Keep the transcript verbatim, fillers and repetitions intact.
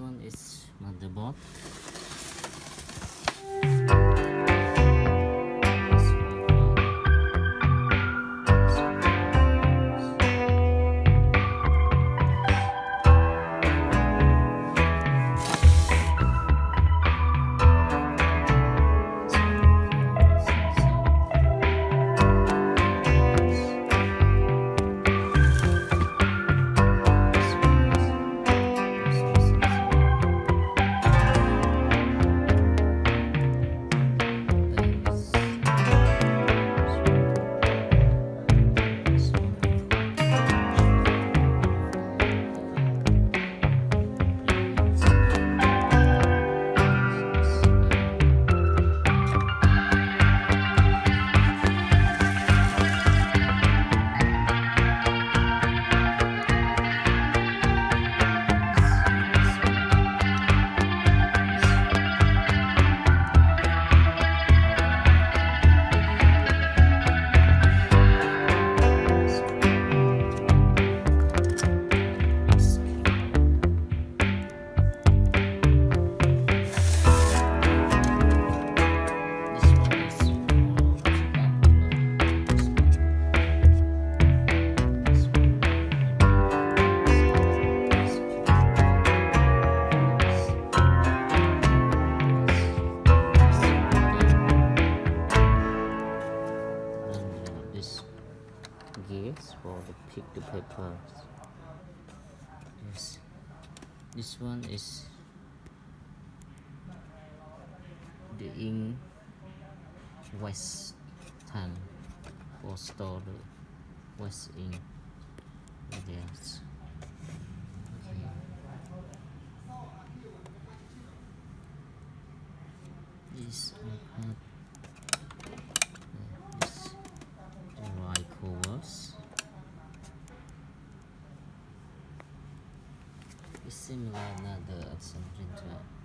one is motherboard. For the pick the papers. Yes, this one is the in West Tan for store the West in. Yes. Okay. This one. Similar another option to